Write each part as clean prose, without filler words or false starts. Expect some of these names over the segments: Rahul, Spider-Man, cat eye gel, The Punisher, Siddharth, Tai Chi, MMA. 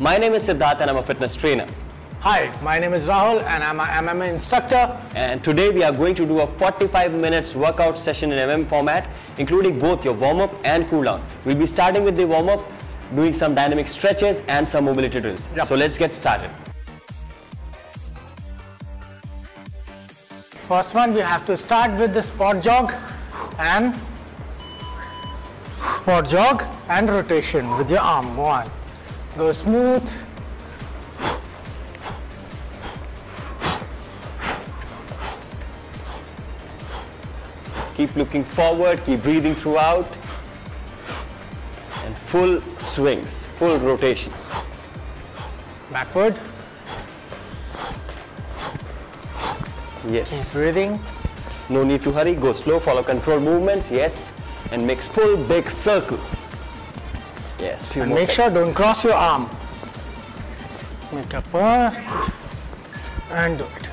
My name is Siddharth and I'm a fitness trainer. Hi, my name is Rahul and I'm an MMA instructor. And today we are going to do a 45 minutes workout session in MMA format, including both your warm-up and cool-down. We'll be starting with the warm-up, doing some dynamic stretches and some mobility drills. Yep. So let's get started. First one, we have to start with the squat jog and rotation with your arm. One. Go smooth. Keep looking forward, keep breathing throughout. And full swings, full rotations. Backward. Yes. Keep breathing. No need to hurry, go slow, follow controlled movements, yes. And make full big circles. Yes, few and more make seconds. Sure don't cross your arm. Make a paw and do it.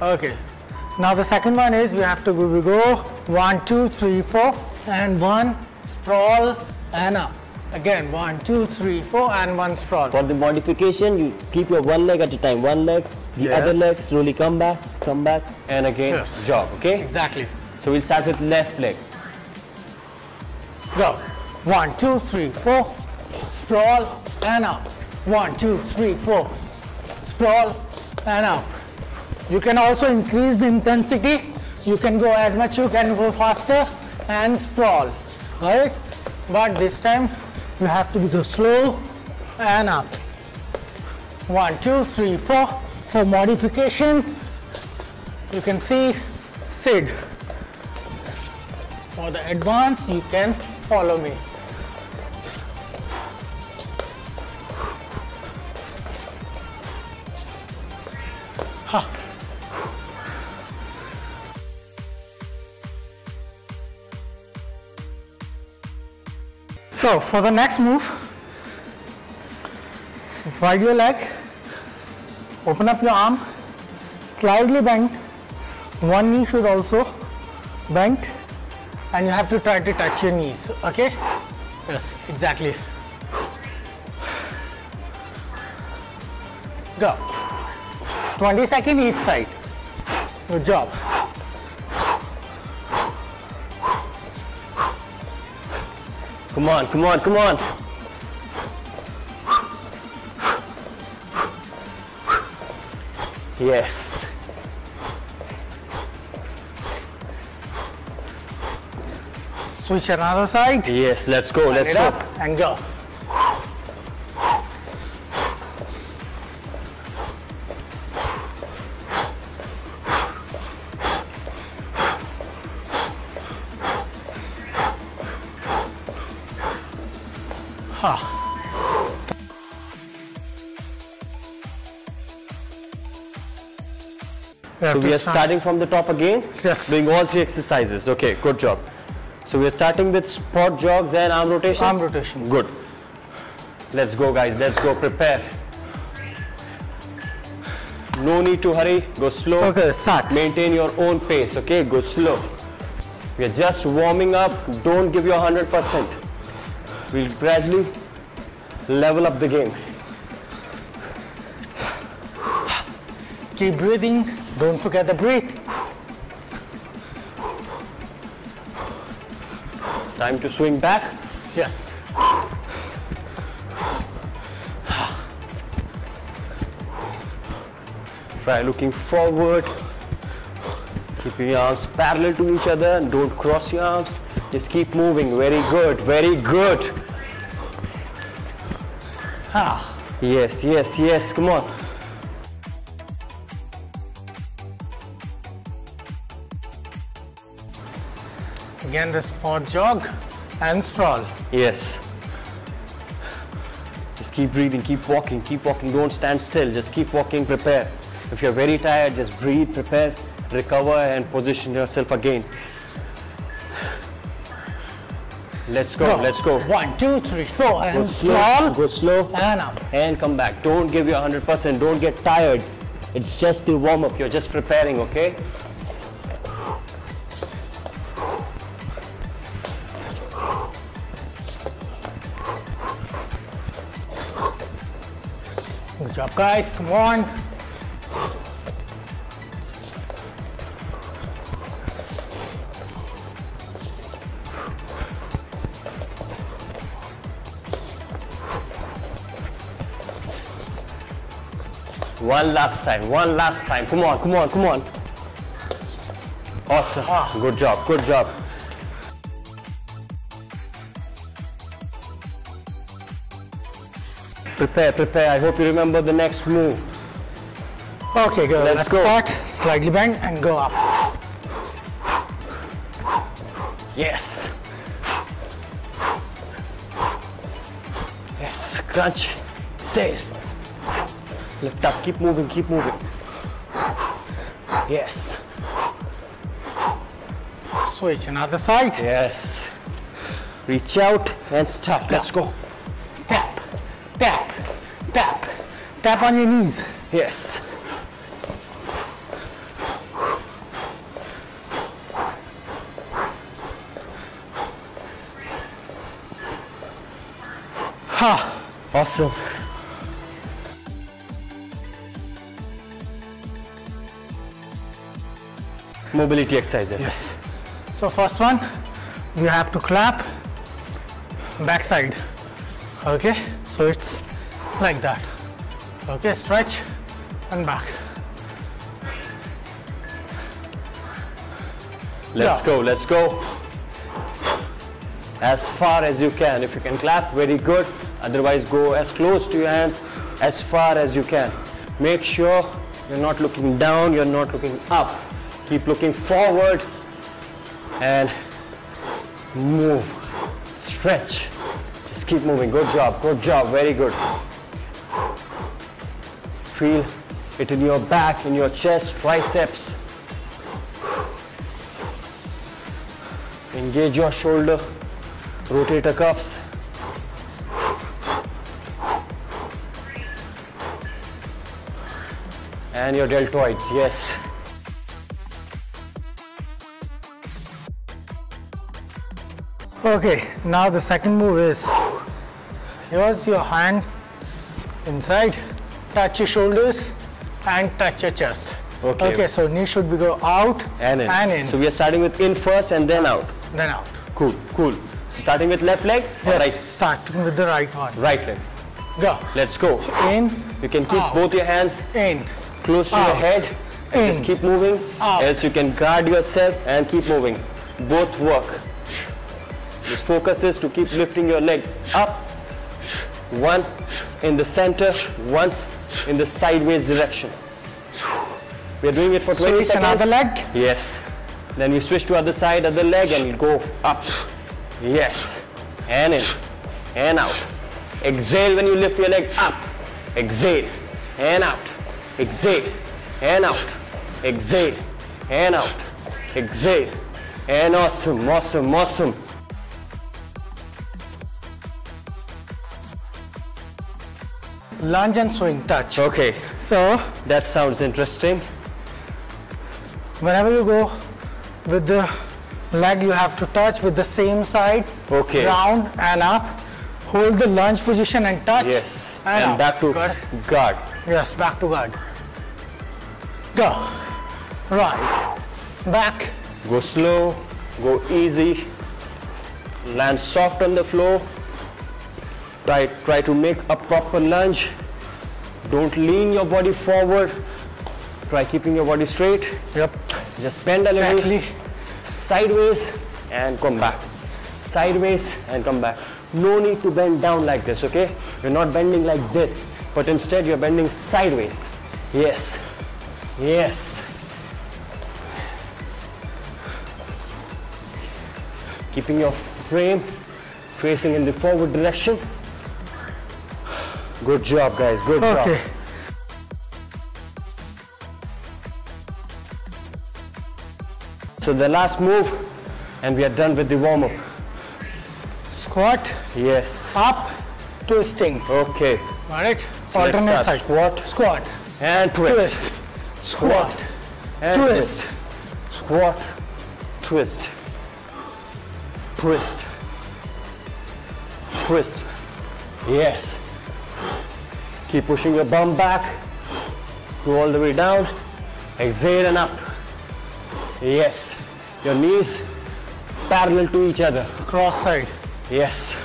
Okay. Now the second one is we have to go 1, 2, 3, 4 and one sprawl and up. Again, 1, 2, 3, 4 and one sprawl. For the modification, you keep your one leg at a time. One leg, the other leg, slowly come back and again jog, okay? Exactly. So we'll start with left leg. Go. 1, 2, 3, 4, sprawl and up. 1, 2, 3, 4, sprawl and up. You can also increase the intensity. You can go as much, you can go faster and sprawl, right? But this time, you have to go slow and up. 1, 2, 3, 4. For modification, you can see Sid. For the advance, you can follow me. Ha. So for the next move, wide your leg, open up your arm, slightly bent, one knee should also bent, and you have to try to touch your knees, okay? Yes, exactly. Go. 20 seconds each side. Good job. Come on, come on, come on. Yes. Switch another side. Yes, let's go, let's go. Up and go. So we are starting from the top again, doing all three exercises. Okay, good job. So we are starting with squat jogs and arm rotations. Arm rotations. Good. Let's go, guys. Let's go. Prepare. No need to hurry. Go slow. Okay, start. Maintain your own pace. Okay, go slow. We are just warming up. Don't give your 100%. We'll gradually level up the game. Keep breathing. Don't forget to breathe. Time to swing back. Yes. Try looking forward. Keeping your arms parallel to each other. Don't cross your arms. Just keep moving. Very good. Very good. Ah. Yes, yes, yes. Come on. Again, the squat jog and sprawl. Yes. Just keep breathing. Keep walking. Keep walking. Don't stand still. Just keep walking. Prepare. If you're very tired, just breathe. Prepare. Recover and position yourself again. Let's go, let's go. 1, 2, 3, 4 and sprawl. Go slow and up. And come back. Don't give your 100%. Don't get tired. It's just the warm-up. You're just preparing, okay? Good job, guys. Come on. One last time. Come on. Awesome. Good job. Prepare. I hope you remember the next move. Okay, good. Let's go. Start, slightly bend and go up. Yes. Crunch. Sail. Lift up. Keep moving. Yes. Switch another side. Yes. Reach out and start. Let's go. Tap on your knees. Yes. Ha! Awesome. Mobility exercises. Yes. So first one, you have to clap backside. Okay, so it's like that. Okay, stretch and back. Let's go. As far as you can. If you can clap, very good. Otherwise, go as close to your hands, as far as you can. Make sure you're not looking down, you're not looking up. Keep looking forward and move. Stretch. Just keep moving. Good job. Very good. Feel it in your back, in your chest, triceps. Engage your shoulder, rotator cuffs. And your deltoids, yes. Okay, now the second move is, here's your hand inside. Touch your shoulders and touch your chest. Okay, so knee should be go out and in. So we are starting with in first and then out. Cool. Starting with left leg or yes, right? Starting with the right one. Right leg. Go. Let's go. In. You can keep out. Both your hands in. Close to out. Your head. And in. Just keep moving. Out. Else you can guard yourself and keep moving. Both work. The focus is to keep lifting your leg up. One in the center, once in the sideways direction. We are doing it for 20 seconds. Switch another leg? Yes. Then we switch to other side, other leg and go up. Yes. And in. And out. Exhale when you lift your leg up. Exhale. And out. Exhale. And out. Exhale. And out. Exhale. And awesome. Lunge and swing touch. Okay. So that sounds interesting. Whenever you go with the leg, you have to touch with the same side. Okay. Round and up. Hold the lunge position and touch. Yes. And back to guard. Yes, back to guard. Go. Right. Back. Go slow. Go easy. Land soft on the floor. Try to make a proper lunge. Don't lean your body forward. Try keeping your body straight. Yep. Just bend a little. Exactly. Sideways and come back. Sideways and come back. No need to bend down like this, okay? You're not bending like this, but instead you're bending sideways. Yes. Keeping your frame facing in the forward direction. Good job, guys. Good job. So the last move, and we are done with the warm-up. Squat. Yes. Up, twisting. Okay. All right. So alternate side. Squat. And twist. Squat. And twist. Squat. Twist. Twist. Yes. Keep pushing your bum back. Go all the way down. Exhale and up. Yes. Your knees parallel to each other. Cross side. Yes.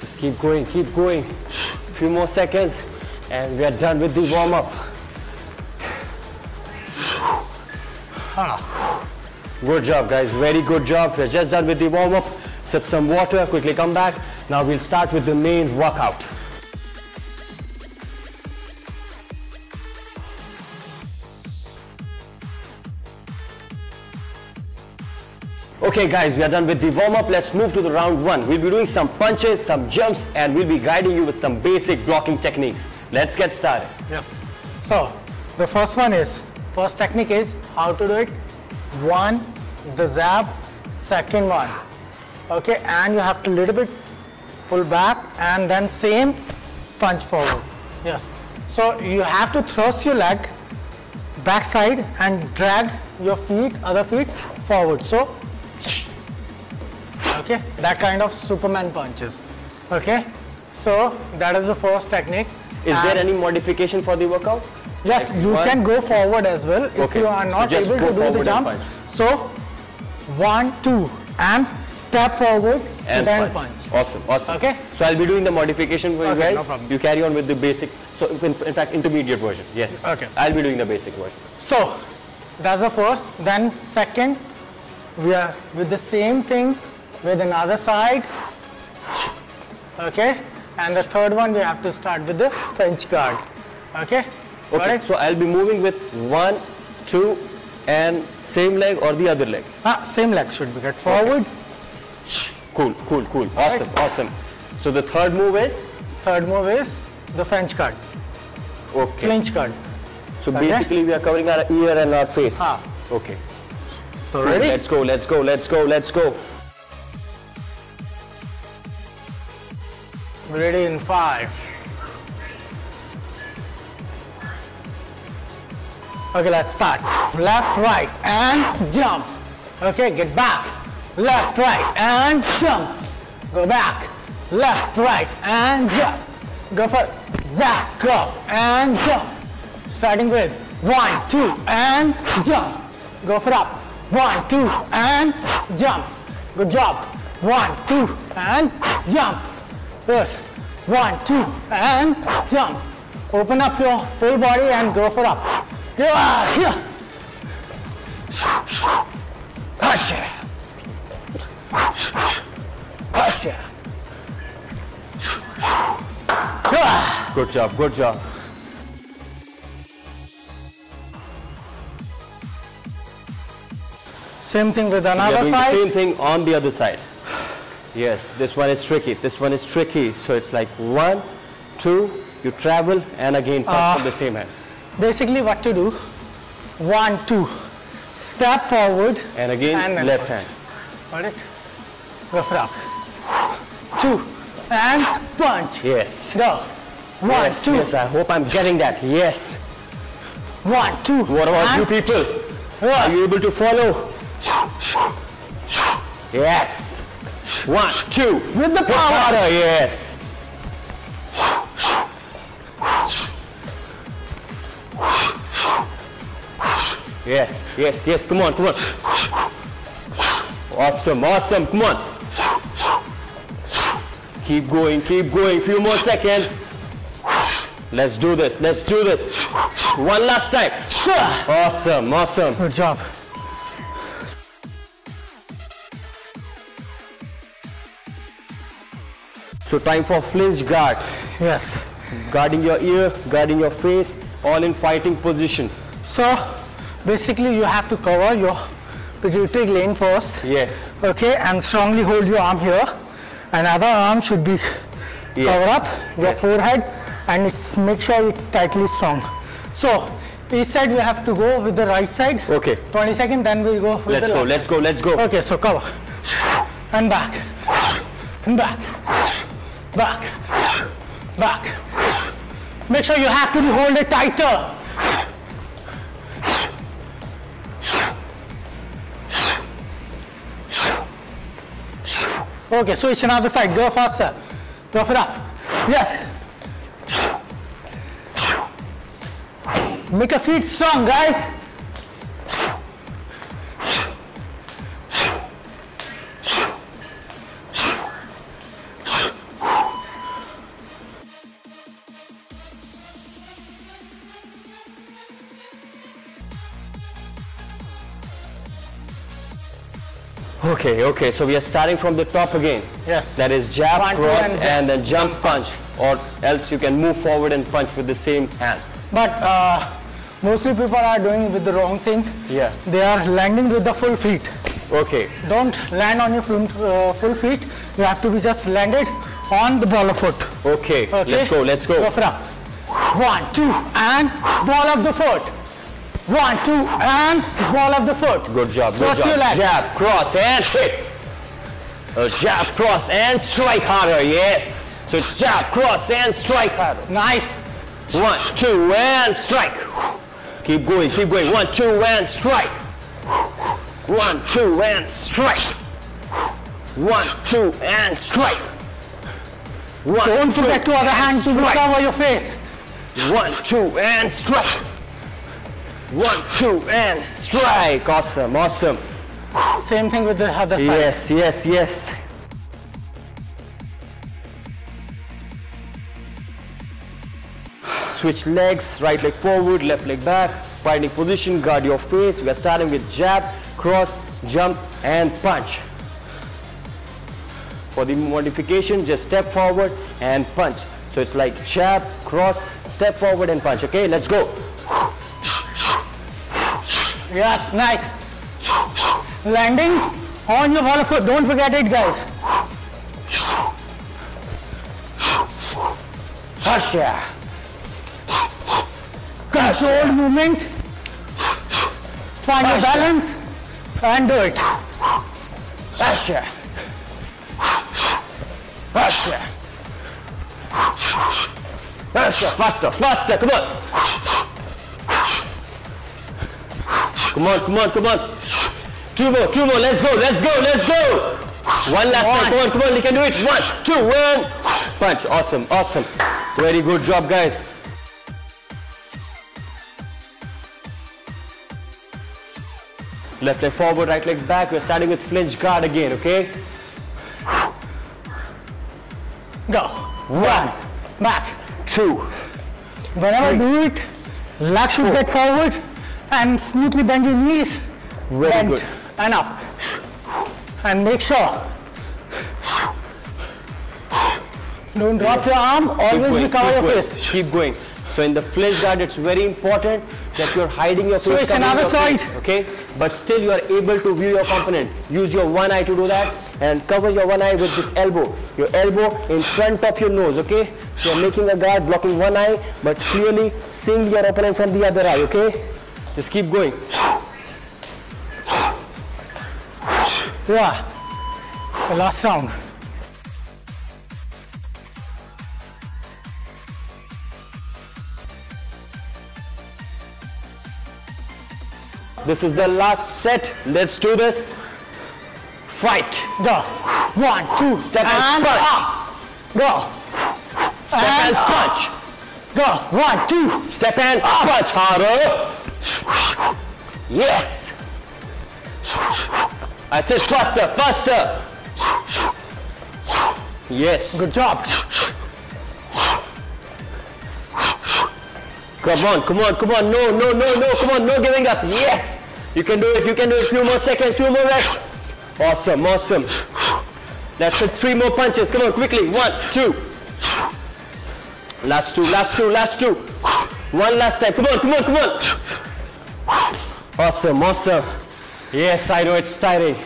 Just keep going, keep going. Few more seconds and we are done with the warm up. Good job guys, very good job. We're just done with the warm up. Sip some water, quickly come back. Now we'll start with the main workout. Okay guys, we are done with the warm-up. Let's move to the round one. We'll be doing some punches, some jumps, and we'll be guiding you with some basic blocking techniques. Let's get started. Yeah. So, the first technique is how to do it. One, the jab, second one. Okay, and you have to little bit pull back and then same punch forward. Yes. So, you have to thrust your leg backside and drag your feet, other feet forward. So, okay, that kind of Superman punches. Okay, so that is the first technique. Is there any modification for the workout? Yes, like you can go forward as well if you are not able to do the jump. So, 1, 2, and step forward and then punch. Awesome, awesome. Okay. So I'll be doing the modification for you guys. No problem. You carry on with the basic. So in fact, intermediate version. Yes. Okay. I'll be doing the basic version. So that's the first. Then second, we are with the same thing. With another side, okay, and the third one we have to start with the French guard, okay. So I'll be moving with 1, 2, and same leg or the other leg? Same leg should be good. Forward. Okay. Cool, cool, cool. Awesome, awesome. So the third move is? Third move is the French guard. Okay. French guard. So basically we are covering our ear and our face. Okay. So ready? Let's go, let's go, let's go, let's go. Ready in 5. Okay, let's start. Left, right, and jump. Okay, get back. Left, right, and jump. Go back. Left, right, and jump. Go for zap, cross, and jump. Starting with 1, 2, and jump. Go for up. 1, 2, and jump. Good job. 1, 2, and jump. Push. 1, 2, and jump. Open up your full body and go for up. Good job, good job. Same thing with another side. Same thing on the other side. Yes, this one is tricky. This one is tricky. So it's like 1, 2, you travel and again punch from the same hand. Basically what to do, 1, 2, step forward and again and left hand. Got it? Go for up. 2 and punch. Yes. Go. 1, 2. Yes, I hope I'm getting that. Yes. 1, 2. What about you people? Yes. Are you able to follow? Yes. 1, 2, with the power. Yes. Yes, yes, yes. Come on, come on. Awesome, awesome. Come on. Keep going, keep going. Few more seconds. Let's do this. Let's do this. One last time. Awesome, awesome. Good job. So time for flinch guard. Yes. Guarding your ear, guarding your face, all in fighting position. So basically you have to cover your pituitary gland first. Yes. Okay, and strongly hold your arm here. Another arm should be covered up, your forehead, and it's make sure it's tightly strong. So each side we have to go with the right side. Okay. 20 seconds, then we'll go with the left side. Let's go, let's go, let's go. Okay, so cover. And back. And back. Back, back. Make sure you have to hold it tighter. Okay, switch another side. Go faster. Go for up. Yes. Make your feet strong, guys. Okay, so we are starting from the top again. Yes. That is jab, cross, and then jump, punch. Or else you can move forward and punch with the same hand. But mostly people are doing with the wrong thing. Yeah. They are landing with the full feet. Okay. Don't land on your full feet. You have to be just landed on the ball of foot. Okay. Let's go. Go for up. 1, 2, and ball of the foot. 1, 2, and ball of the foot. Good job, good job. Jab, cross, and straight. Jab, cross, and strike harder, yes. So it's jab, cross, and strike harder. Nice. 1, 2, and strike. Keep going, keep going. 1, 2, and strike. 1, 2, and strike. 1, 2, and strike. 1, Don't forget to other hand to cover your face. 1, 2, and strike. 1, 2, and strike. Awesome, awesome. Same thing with the other side. Yes, yes, yes. Switch legs, right leg forward, left leg back. Fighting position, guard your face. We are starting with jab, cross, jump, and punch. For the modification, just step forward and punch. So it's like jab, cross, step forward and punch. Okay, let's go. Yes, nice. Landing on your ball of foot. Don't forget it, guys. Harsha. Control movement. Find your balance and do it. Harsha. Harsha. Harsha. Faster, faster. Come on. Come on, come on, come on. Two more, let's go. One last time, come on, you can do it. 1, 2, 1. Punch, awesome. Very good job, guys. Left leg forward, right leg back. We're starting with flinch guard again, okay? Go. 1, back. 2. Whenever you do it, leg should get forward. And smoothly bend your knees. Very good. And up. And make sure. Don't drop your arm. Always recover your face. Keep going. So in the flinch guard, it's very important that you're hiding your face. Switch another side. Okay? But still you are able to view your opponent. Use your one eye to do that. And cover your one eye with this elbow. Your elbow in front of your nose. Okay? So you're making a guard, blocking one eye. But clearly seeing your opponent from the other eye. Okay? Just keep going. Yeah. The last round. This is the last set. Let's do this. Fight. Go. 1, 2. Step and punch. Up. Go. Step and punch. Go. 1, 2. Step and up. Punch harder. Yes! I said faster, faster! Yes! Good job! Come on! No! No giving up! Yes! You can do it! Few more seconds! Awesome! That's it, 3 more punches! Come on, quickly! 1, 2! Last two! One last time! Come on! Awesome. Yes, I know it's tiring.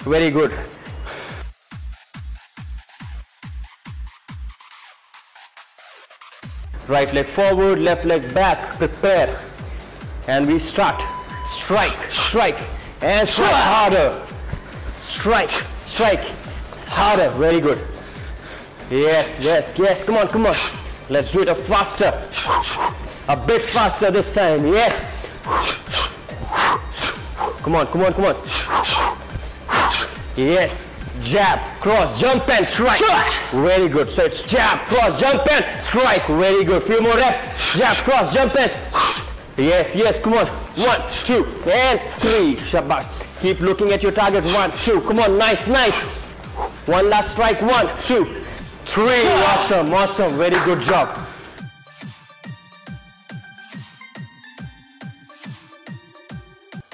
Very good. Right leg forward, left leg back. Prepare. And we start. Strike. And strike harder. Strike. Harder. Very good. Yes. Come on. Let's do it faster. A bit faster this time. Yes. Come on. Yes. jab, cross, jump and strike. Very good. So it's jab, cross, jump and strike. Very good. Few more reps. Jab, cross, jump and yes, yes, come on. 1, 2, and 3. Shabash. Keep looking at your target. 1, 2. Come on, nice, nice. One last strike. 1, 2, 3. Awesome, awesome. Very good job.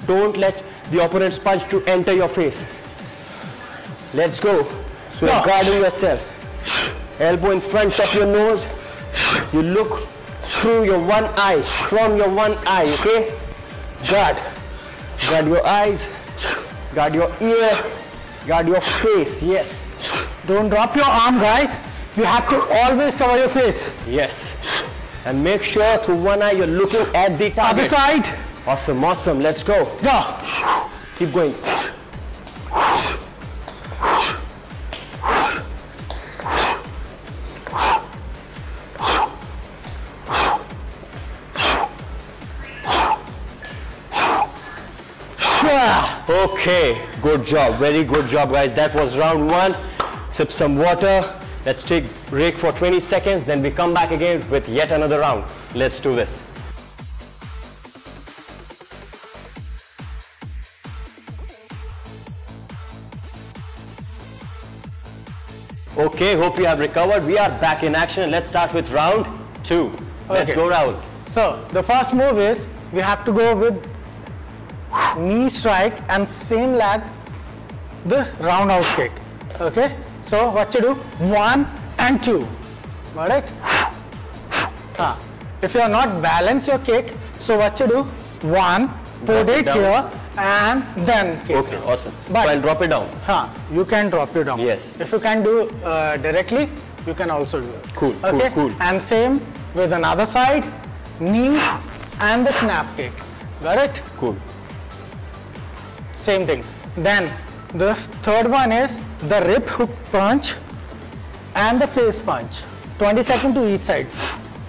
Don't let the opponent's punch to enter your face. Let's go. So you're guarding yourself. Elbow in front of your nose. You look through your one eye, from your one eye, okay? Guard. Guard your eyes. Guard your ear. Guard your face, yes. Don't drop your arm, guys. You have to always cover your face. Yes. And make sure through one eye you're looking at the target. Other side. Awesome, awesome. Let's go. Go. Keep going. Okay, good job. Very good job, guys. That was round 1. Sip some water. Let's take a break for 20 seconds. Then we come back again with yet another round. Let's do this. Okay, hope you have recovered. We are back in action. Let's start with round 2. Let's go, Rahul. So, the first move is we have to go with knee strike and same leg, the roundhouse kick. Okay, so what you do? 1 and 2. Alright? If you are not balanced your kick, so what you do? 1, put it here and then kick. Okay, awesome. But so I'll drop it down. You can drop it down. Yes. If you can do directly, you can also do it. Cool, okay? Cool. And same with another side, knee and the snap kick. Got it? Cool. Same thing. Then the third one is the rib hook punch and the face punch. 20 seconds to each side.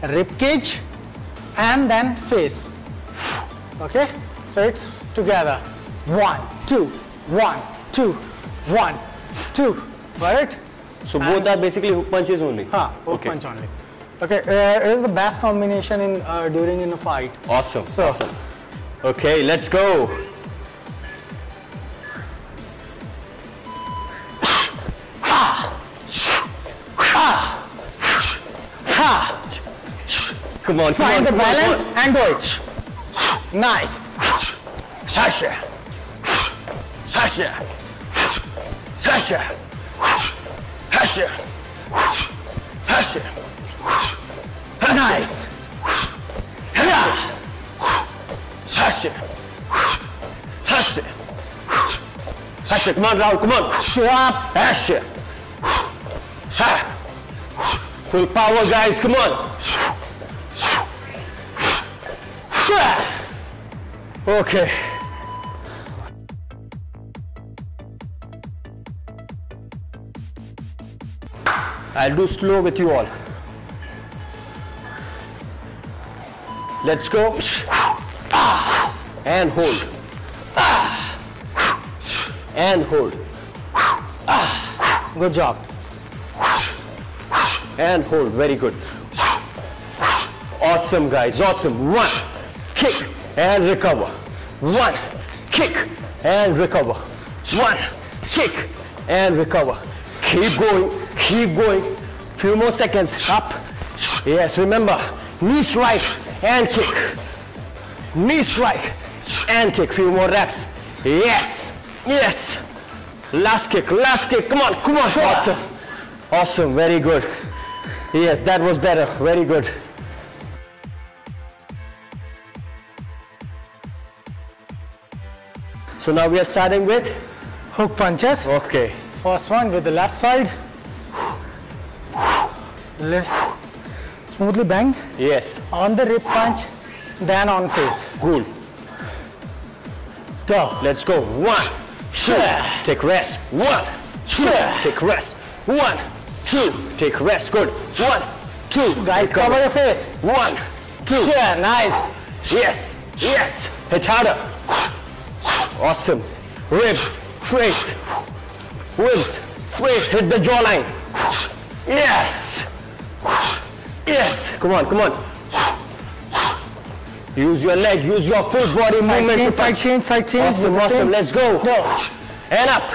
Rib cage and then face. Okay? So it's together. 1, 2, 1, 2, 1, 2. Got it? So both are basically hook punches only. Hook punch only. Okay. It is the best combination in during a fight. Awesome. So, awesome. Okay, let's go. Come on, find the balance and do it. Nice. Sasha. Sasha. Sasha. Sasha. Sasha. Nice. Sasha. Sasha. Sasha. Come on, Rahul. Come on. Swap. Sasha. Full power, guys. Come on. Okay. I'll do slow with you all. Let's go. And hold. And hold. Good job. And hold. Very good. Awesome, guys. Awesome. 1, kick. And recover. 1, kick and recover. 1, kick and recover. Keep going, keep going. Few more seconds. Up. Yes, remember. Knee strike and kick. Knee strike and kick. Few more reps. Yes, yes. Last kick, last kick. Come on, come on. Awesome. Awesome, very good. Yes, that was better. Very good. So now we are starting with hook punches. Okay. First one with the left side. Let's smoothly bang. Yes. On the rib punch, then on face. Cool. Go. Let's go. 1, 2. Take rest. 1, 2. Take rest. 1, 2. Take rest. Good. 1, 2. Guys, cover your face. 1, 2. Yeah, nice. Yes. Yes. Hit harder. Awesome. Ribs, face, whips, wait, hit the jawline. Yes, yes, come on, come on. Use your leg, use your full body movement. Side change. Awesome, awesome, let's go. And up.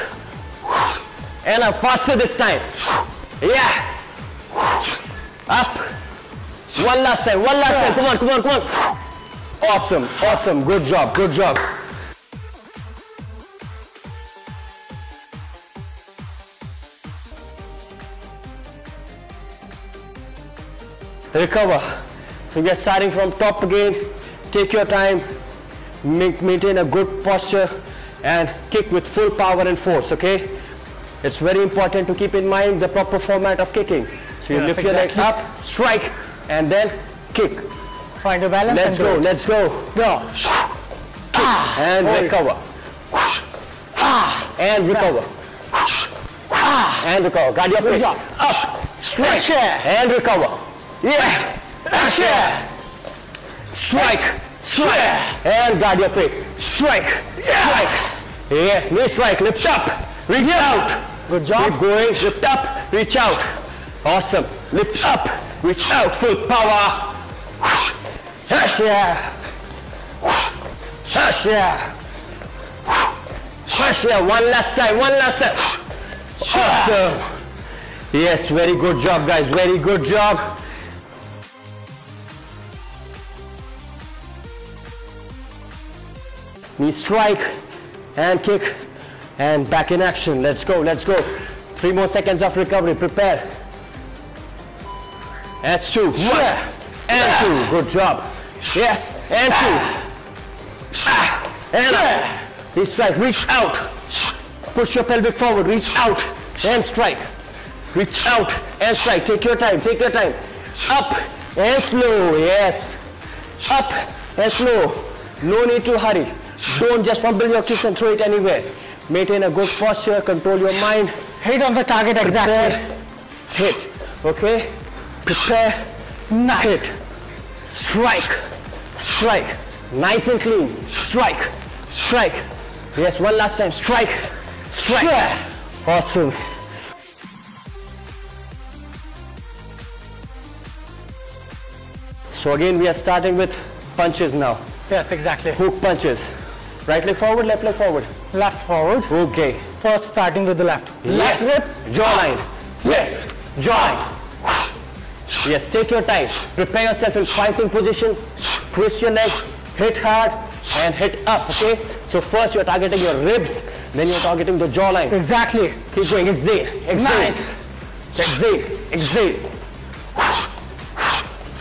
And up, faster this time. Yeah. Up. One last time. Come on. Awesome, good job. Recover. So we are starting from top again. Take your time, maintain a good posture and kick with full power and force, okay? It's very important to keep in mind the proper format of kicking. So you lift your leg up, strike and then kick. Find a balance. Let's go. And recover. And recover. And recover. Guard your pace. Up, strike and recover. Yeah. Strike, and guard your pace. Strike. Yes, knee strike, lift up, reach out. Good job. Keep going, lift up, reach out. Awesome, lift up, reach out, full power. Hush, yeah. One last time. Awesome. Yes, very good job, guys, very good job. Knee strike and kick and back in action. Let's go. 3 more seconds of recovery. Prepare. That's 2. 1 and 2. Good job. Yes. And 2. And up. Knee strike. Reach out. Push your pelvic forward. Reach out and strike. Reach out and strike. Take your time. Up and slow. Yes. Up and slow. No need to hurry. Don't just fumble your kicks and throw it anywhere. Maintain a good posture, control your mind. Hit on the target exactly. Hit, okay? Prepare, nice. Hit, strike. Nice and clean, strike. Yes, one last time, strike. Yeah. Awesome. So again, we are starting with punches now. Yes, exactly. Hook punches. Right leg forward, left leg forward. Left forward. Okay. First starting with the left. Yes. Left grip. Jawline. Yes. Jawline. Yes, take your time. Prepare yourself in fighting position. Twist your leg, hit hard and hit up, okay? So first you're targeting your ribs, then you're targeting the jawline. Exactly. Keep going. Exhale. Nice. Exhale.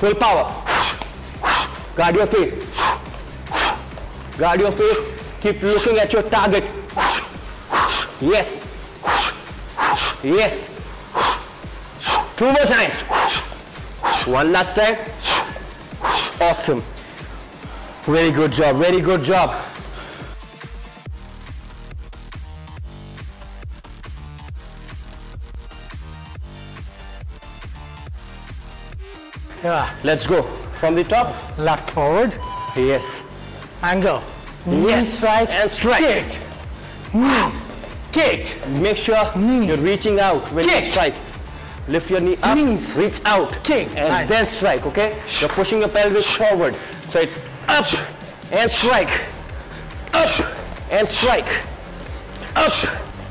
Full power. Guard your face. Keep looking at your target. Yes. 2 more times. One last time. Awesome. Very good job. Yeah. Let's go. From the top. Left forward. Yes. Angle. Yes. Strike. And strike. Kick. Make sure you're reaching out when you strike. Lift your knee up. Knees. Reach out. Kick. And then strike, okay? You're pushing your pelvis forward. So it's up and strike. Up and strike. Up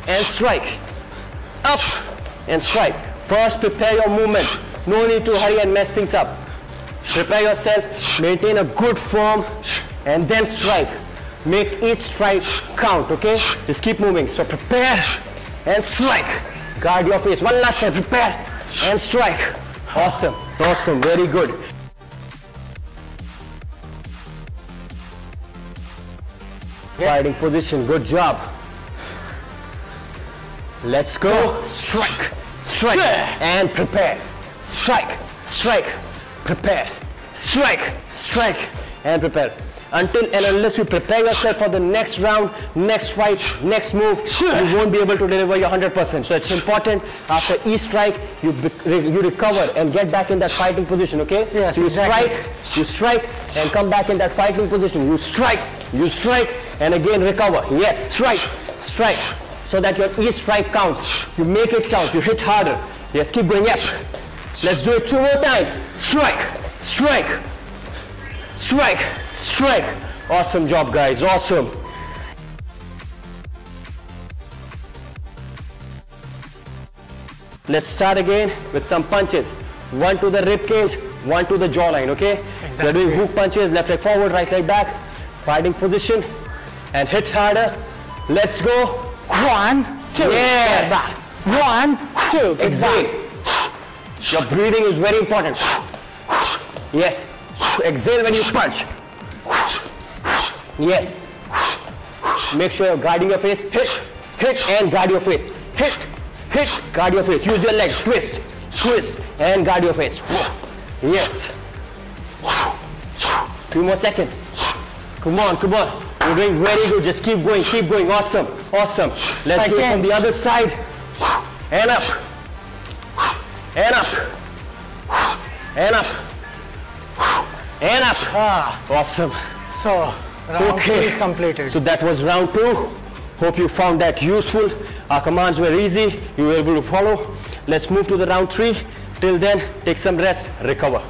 and strike. Up and strike. First, prepare your movement. No need to hurry and mess things up. Prepare yourself. Maintain a good form. And then strike. Make each strike count, okay? Just keep moving. So prepare and strike. Guard your face. One last time. Prepare and strike. Awesome. Very good. Fighting position. Good job. Let's go. Strike. And prepare. Strike. Prepare. Strike. And prepare. Until and unless you prepare yourself for the next round, next fight, next move, you won't be able to deliver your 100%. So it's important after each strike, you recover and get back in that fighting position, okay? Yes, so you strike and come back in that fighting position. You strike, and again recover. Yes, strike. so that your each strike counts. You make it count, you hit harder. Yes, keep going, yes. Let's do it 2 more times. Strike, strike, strike, strike. Awesome job, guys, awesome. Let's start again with some punches. 1 to the ribcage, 1 to the jawline, okay? Exactly. We're doing hook punches, left leg forward, right leg back. Fighting position. And hit harder. Let's go. 1, 2. Yes. Back. 1, 2. Exhale. Your breathing is very important. Yes. Exhale when you punch. Yes. Make sure you're guarding your face. Hit. Hit and guard your face. Hit. Hit. Guard your face. Use your legs. Twist. Twist. And guard your face. Yes. 2 more seconds. Come on, come on. You're doing very good. Just keep going, keep going. Awesome, awesome. Let's do it from the other side. And up. And up. And up. And up. Ah. Awesome. So, round 2 is completed. So that was round 2. Hope you found that useful. Our commands were easy. You were able to follow. Let's move to the round 3. Till then, take some rest, recover.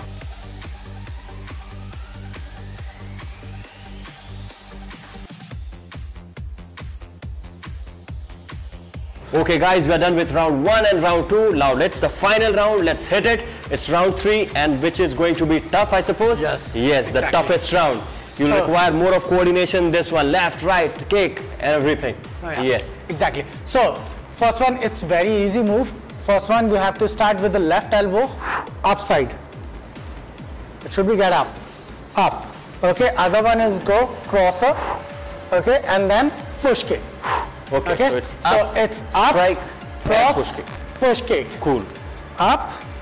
Okay guys, we are done with round 1 and round 2. Now it's the final round. Let's hit it. It's round 3, and which is going to be tough, I suppose. Yes. Yes, exactly. The toughest round. You'll require more of coordination. This one, left, right, kick, everything. Oh yeah. Yes. Exactly. So first one, it's very easy move. First one, you have to start with the left elbow upside. It should be get up, up. Okay. Other one is go crosser. Okay, and then push kick. Okay, okay, so it's up, so it's up, strike, cross, push kick. Push kick. Cool. Up,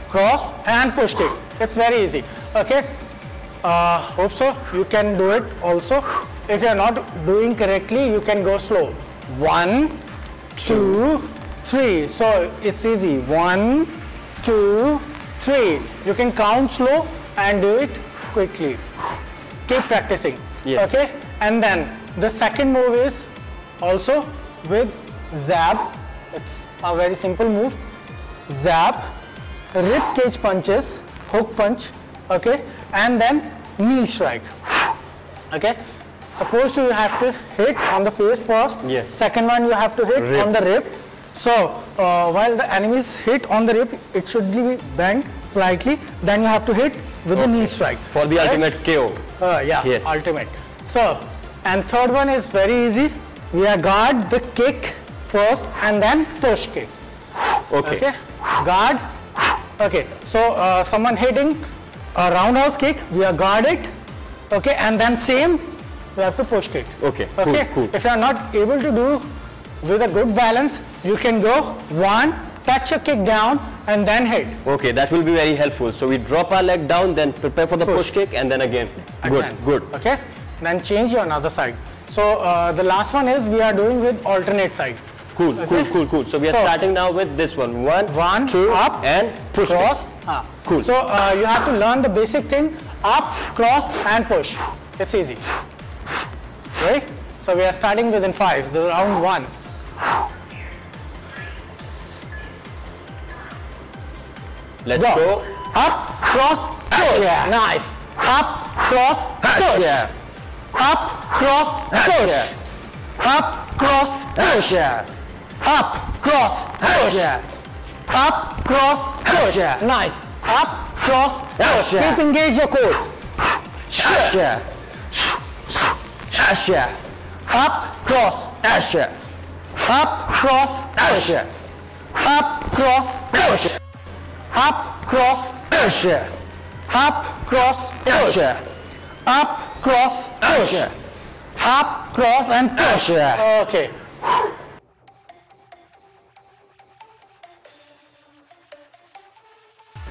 cross, and push kick. It's very easy. Okay. Hope so. You can do it also. If you're not doing correctly, you can go slow. 1, 2, 3. So it's easy. 1, 2, 3. You can count slow and do it quickly. Keep practicing. Yes. Okay. And then the second move is also with zap. It's a very simple move. Zap, rib cage punches, hook punch, okay, and then knee strike. Okay, suppose you have to hit on the face first. Yes. Second one, you have to hit ribs. On the rib. So while the enemies hit on the rib, it should be bent slightly. Then you have to hit with the knee strike for the ultimate KO. Yeah, yes, ultimate. So, and third one is very easy. We are guard the kick first and then push kick. Okay. Okay. Guard. Okay. So someone hitting a roundhouse kick, we are guard it. Okay. And then same, we have to push kick. Okay. Okay. Cool, cool. If you are not able to do with a good balance, you can go 1, touch your kick down and then hit. Okay. That will be very helpful. So we drop our leg down, then prepare for the push kick and then again. Good. Good. Okay. Then change your another side. So the last one is we are doing with alternate side. Cool, okay? Cool, cool, cool. So we are starting now with this one. 1, 2, up and push, cross. Cool. So you have to learn the basic thing: up, cross, and push. It's easy. Right? So we are starting within 5. The round 1. Let's go. Up, cross, push. Yeah. Nice. Up, cross, push. Yeah. Up, cross, push. Yeah. Up, cross, push. Yeah. Up, cross, push. Yeah. Up, cross, push. Yeah. Nice. Up, cross, push. Yeah. Keep engage your core. Yeah. Yeah. Up, cross, push. Yeah. Up, cross, push. Yeah. Up, cross, push. Up, cross, push. Yeah. Up, cross, push. Yeah. Up, cross, push. Up, cross, and push. Okay.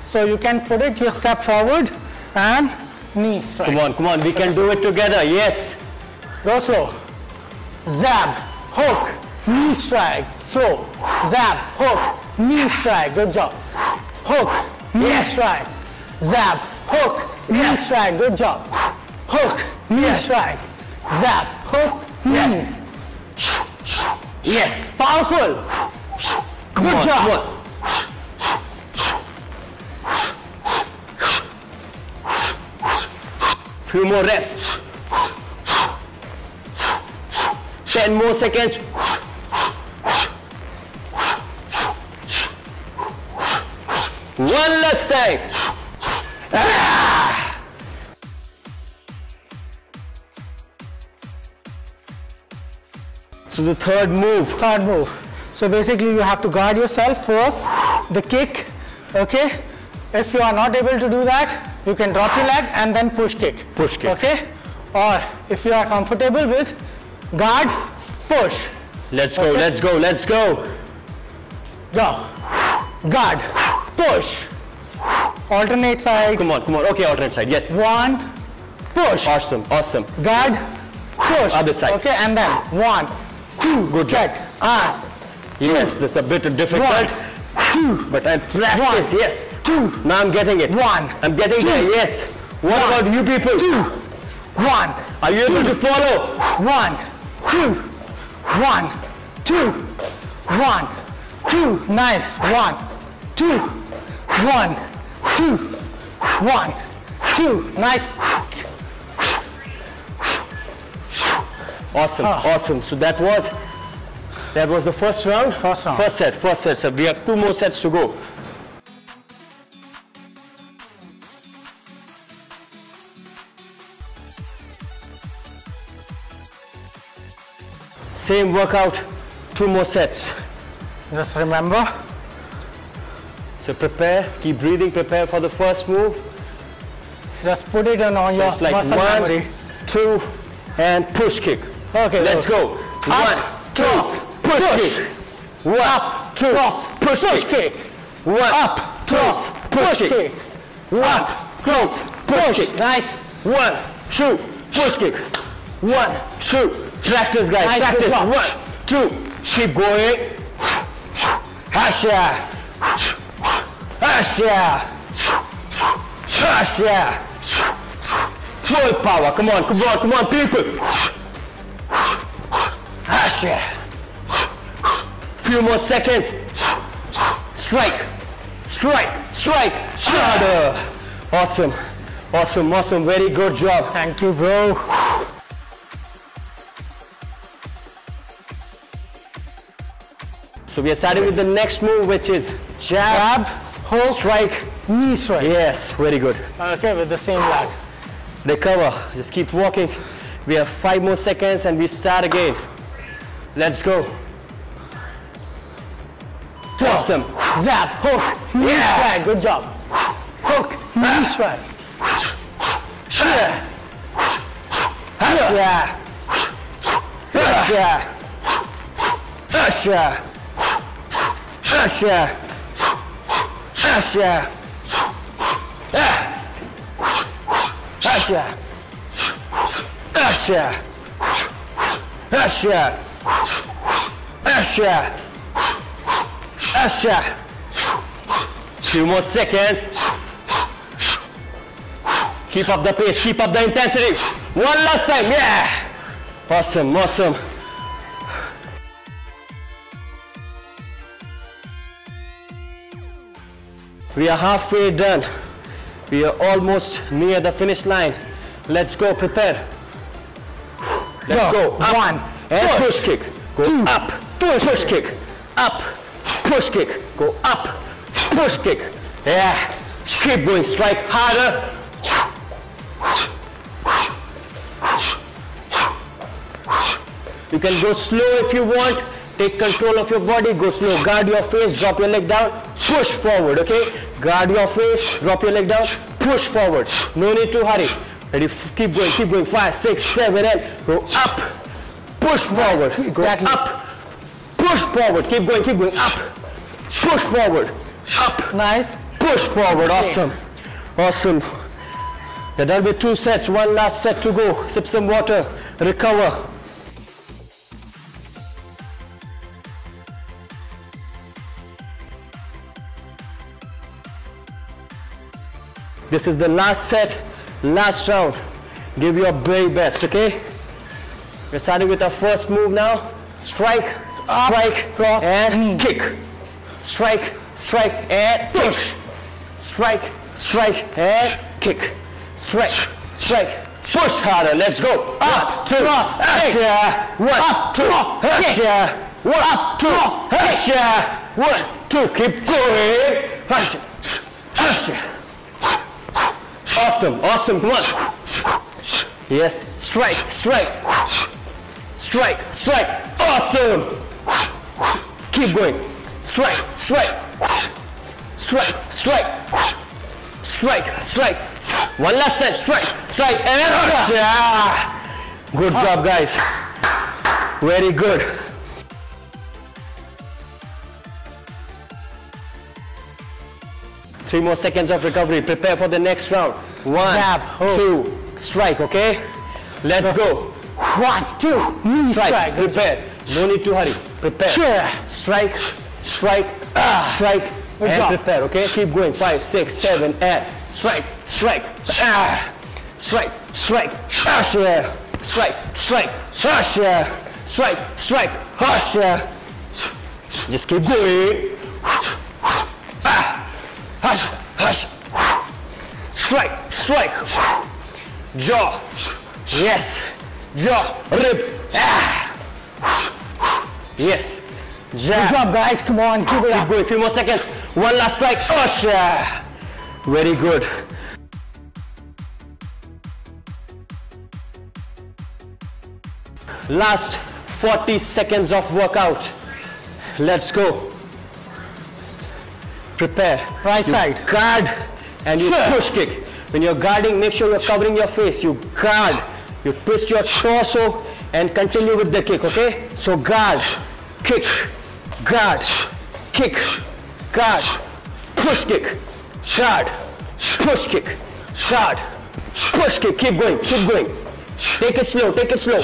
So you can put it your step forward and knee strike. Come on, come on. We can do it together. Yes. Go slow. Zap, hook, knee strike. Slow. Zap, hook, knee strike. Good job. Hook, knee strike. Zap, hook, knee strike. Good job. Hook, knee strike, zap, hook, knee. Yes. Powerful. Good job. Few more reps. 10 more seconds. One last time. Ah! So the third move. Third move. So basically you have to guard yourself first, the kick, okay? If you are not able to do that, you can drop your leg and then push kick. Push kick. Okay? Or if you are comfortable with guard, push. Let's go, okay? Let's go, let's go. Go. Guard. Push. Alternate side. Come on, come on. Okay, alternate side. Yes. One. Push. Awesome, awesome. Guard. Push. Other side. Okay, and then one, two. Good job. Ah. Yes, that's a bit difficult. One, two. But I practice. One, yes. Two. Now I'm getting it. One. I'm getting it. Yes. What one, about you people? Two. One. Are you able to follow? One. Two. One. Two. One. Two. Nice. One. Two. One. Two. One. Two. Nice. Awesome. Awesome. So that was the first round. First round. First set. So we have two more sets to go. Same workout, two more sets. Just remember. So prepare, keep breathing, prepare for the first move. Just put it on your like muscle memory. Two, and push kick. Okay. Let's go. Up, one, two. Cross. Push kick. One, up, two, cross, push kick. One, up, cross, push kick. One, cross, push kick. Nice. One, two, push kick. One, two. Practice, guys. Nice. Practice. One, two. Keep going. Hasha. Hasha. Hasha. Full power. Come on, come on, come on, people. Hasha. Few more seconds. Strike, strike, strike. Harder. Awesome, awesome, awesome. Very good job. Thank you, bro. So we are starting with the next move, which is jab, hook, strike, knee strike. Yes, very good. Okay, with the same leg. Recover. Just keep walking. We have 5 more seconds, and we start again. Let's go. Awesome. Zap, hook, knee strike. Good job. Hook, knee strike. Yeah. Yeah. Asha. Asha. Asha. Asha. Asha. Asha. Asha. Asha. 2 more seconds. Keep up the pace. Keep up the intensity. One last time. Yeah. Awesome. Awesome. We are halfway done. We are almost near the finish line. Let's go. Prepare. Let's go. Up. One. And push kick. Go two. Up. Push kick. Up. Push kick. Go up. Push kick. Yeah. Keep going. Strike harder. You can go slow if you want. Take control of your body. Go slow. Guard your face. Drop your leg down. Push forward. Okay. Guard your face. Drop your leg down. Push forward. No need to hurry. Ready? Keep going. Keep going. 5, 6, 7, and go up. Push forward. Go up. Push forward. Keep going. Keep going. Up. Push forward. Up. Nice. Push forward. Awesome. Awesome. We're done with 2 sets. One last set to go. Sip some water. Recover. This is the last set. Last round. Give your very best. Okay? We're starting with our first move now. Strike. strike, cross, and kick. Strike, strike, and push. Strike, strike, and kick. Strike, strike. Push harder. Let's go. Up, two, cross, yeah. One, up, two, cross, yeah. One, up, two, cross, yeah. One, two. Keep going. Awesome, awesome. Come on. Yes. Strike, strike, strike, strike. Awesome. Keep going. Strike, strike, strike, strike, strike, strike. One last time. Strike, strike, and good job, guys. Very good. Three more seconds of recovery. Prepare for the next round. One, two. Strike, okay? Let's go. One, two, knee strike. Prepare. No need to hurry. Prepare. Yeah. Strike, strike, strike, and prepare, okay? Keep going. Five, six, seven, and strike, strike, strike, strike, strike, strike, strike, strike, strike, strike. Just keep going. Hush, hush. Strike, strike. Jaw, yes, jaw, rip, yes, jab. Good job, guys, come on, keep it up. Good. A few more seconds, one last strike, very good. Last 40 seconds of workout, let's go. Prepare, right side, guard, and you push kick. When you're guarding, make sure you're covering your face. You guard, you twist your torso and continue with the kick, okay? So guard, kick, guard, kick, guard, push kick, guard, push kick, guard, push kick. Keep going, keep going. Take it slow, take it slow.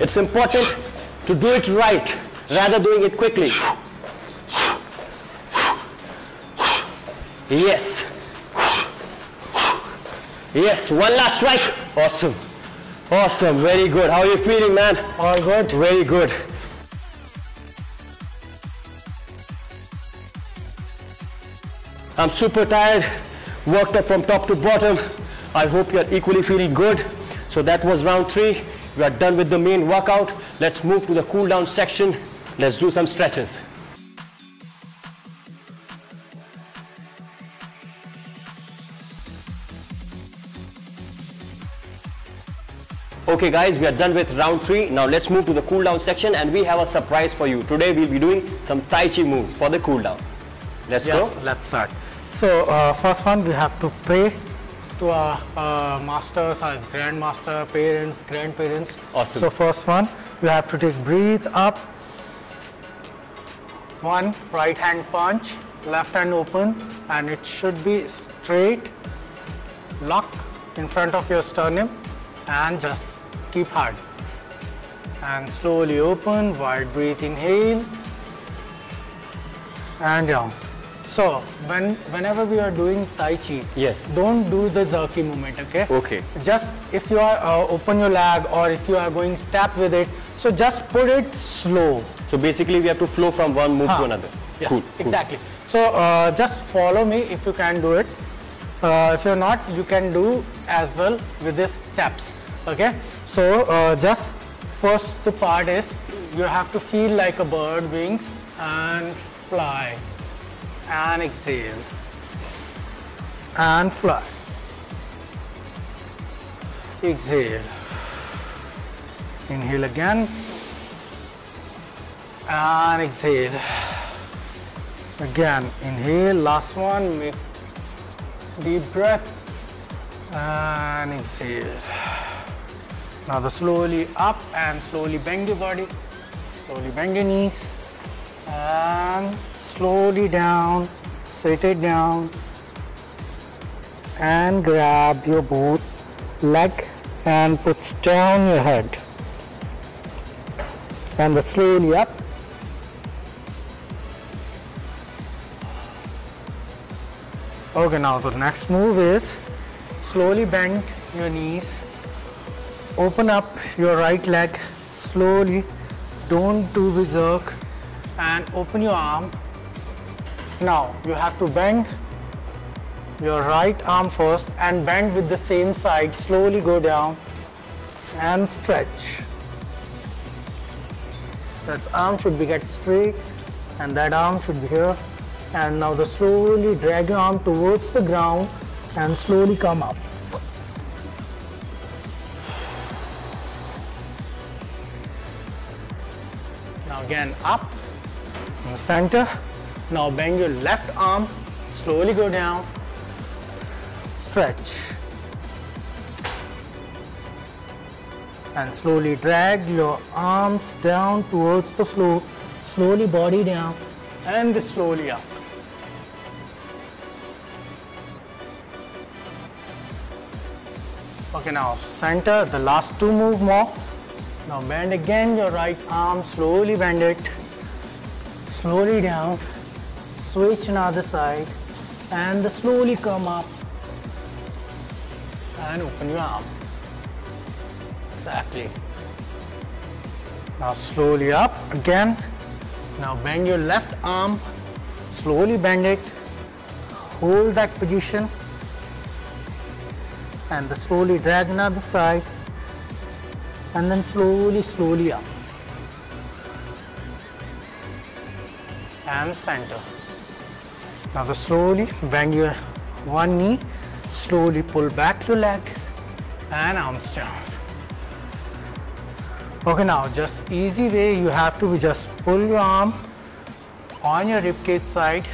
It's important to do it right rather than doing it quickly. Yes. Yes. One last strike. Awesome. Awesome. Very good. How are you feeling, man? All good. Very good. I'm super tired. Worked up from top to bottom. I hope you're equally feeling good. So that was round three. We are done with the main workout. Let's move to the cool down section. Let's do some stretches. Okay guys, we are done with round 3. Now let's move to the cool down section and we have a surprise for you. Today we'll be doing some Tai Chi moves for the cool down. Let's go. Let's start. So first one, we have to pray to our masters, our grandmaster, parents, grandparents. Awesome. So first one, we have to take breathe up. One, right hand punch, left hand open, and it should be straight, lock in front of your sternum. And just keep hard. And slowly open, wide breathe, inhale. And down. So, whenever we are doing Tai Chi, don't do the jerky movement, okay? Okay. Just if you are open your leg or if you are going step with it, so just put it slow. So basically we have to flow from one move to another. Yes, cool, exactly. Cool. So just follow me if you can do it. If you're not, you can do as well with these steps, okay? So just first the part is you have to feel like a bird wings and fly and exhale and fly, exhale, inhale again and exhale again, inhale, last one, make deep breath and exhale. Now slowly up and slowly bend your body, slowly bend your knees and slowly down, sit it down and grab your both leg and put down your head and slowly up. Okay, now the next move is slowly bend your knees, open up your right leg slowly, don't do berserk, and open your arm. Now you have to bend your right arm first and bend with the same side. Slowly go down and stretch. That arm should be get straight and that arm should be here. And now the slowly drag your arm towards the ground and slowly come up. Now again up in the center. Now bend your left arm, slowly go down, stretch. And slowly drag your arms down towards the floor, slowly body down and slowly up. Okay, now center, the last two move more. Now bend again your right arm, slowly bend it, slowly down, switch another side and slowly come up and open your arm. Exactly. Now slowly up again. Now bend your left arm, slowly bend it, hold that position and slowly drag another side and then slowly up and center. Now the slowly bend your one knee, slowly pull back your leg and arms down. Okay, now just easy way, you have to just pull your arm on your ribcage side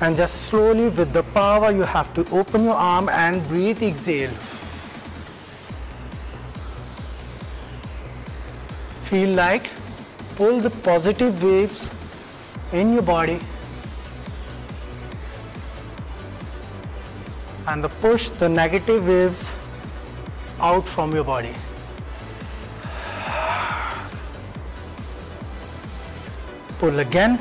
and just slowly with the power you have to open your arm and breathe, exhale. Feel like pull the positive waves in your body and push the negative waves out from your body. Pull again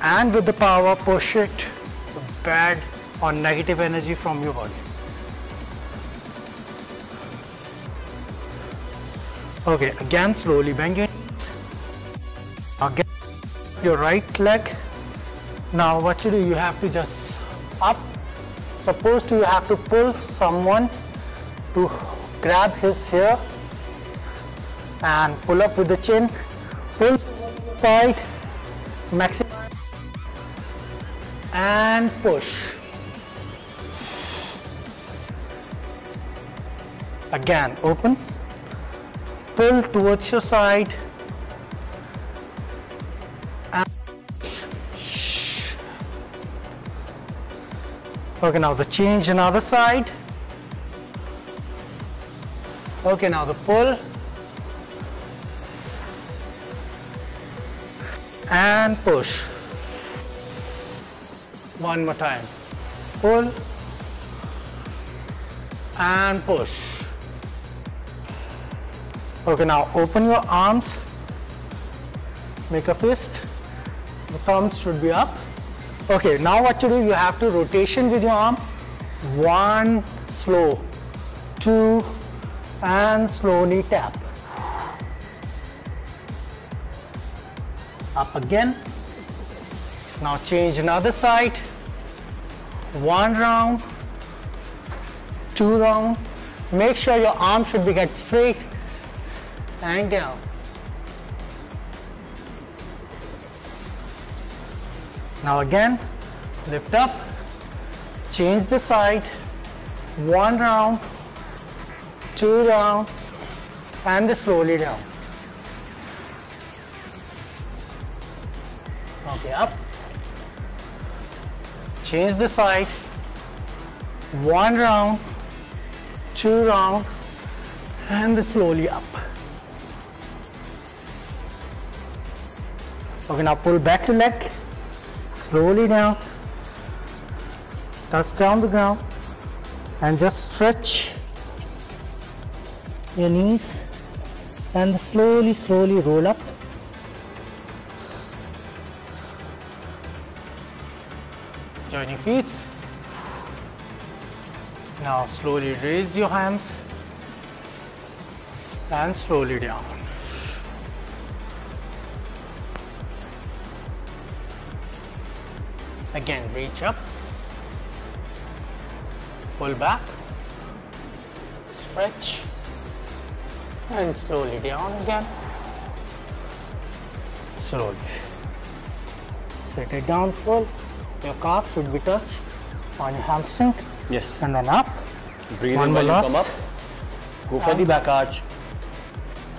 and with the power push it, the bad or negative energy from your body. Okay, again slowly bend it. Again your right leg. Now what you do, you have to just up. Suppose you have to pull someone to grab his hair and pull up with the chin, pull side, maximum and push. Again open, pull towards your side and push. Okay, now the change another side. Okay, now the pull and push. One more time, pull and push. Okay, now open your arms, make a fist, the thumbs should be up. Okay, now what you do, you have to rotation with your arm, one slow, two and slowly tap. Up again. Now change another side, one round, two round, make sure your arm should be get straight and down. Now again lift up, change the side, one round, two round and slowly down. Okay, up, change the side, one round, two round and slowly up. Okay, now pull back your leg, slowly down, touch down the ground and just stretch your knees and slowly roll up. Join your feet. Now slowly raise your hands and slowly down. Again, reach up, pull back, stretch, and slowly down again. Slowly. Set it down full. Your calf should be touched on your hamstring. Yes. And on up. Breathe in while you come up. Go for the back arch.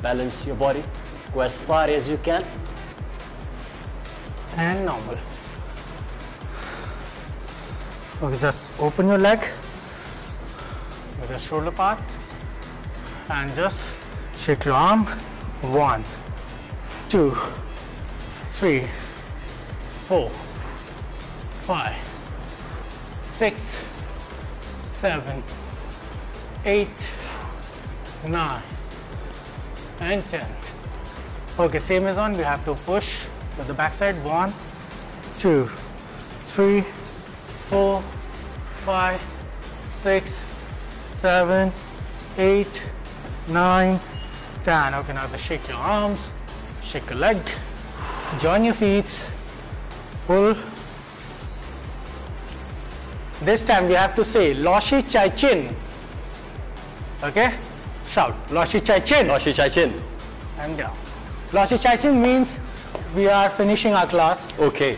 Balance your body. Go as far as you can. And normal. Okay, just open your leg with your shoulder part and just shake your arm. 1, 2, 3, 4, 5, 6, 7, 8, 9, and 10. Okay, same as on. We have to push with the backside. 1, 2, 3, 4, 5, 6, 7, 8, 9, 10. Okay, now just shake your arms, shake your leg, join your feet, pull. This time we have to say Loshi Chai Chin. Okay? Shout Loshi Chai Chin. Loshi Chai Chin. And down. Loshi Chai Chin means we are finishing our class. Okay.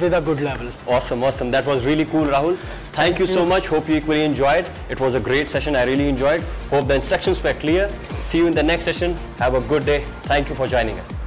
With a good level. Awesome, awesome. That was really cool, Rahul. Thank you so much. Hope you equally enjoyed. It was a great session. I really enjoyed. Hope the instructions were clear. See you in the next session. Have a good day. Thank you for joining us.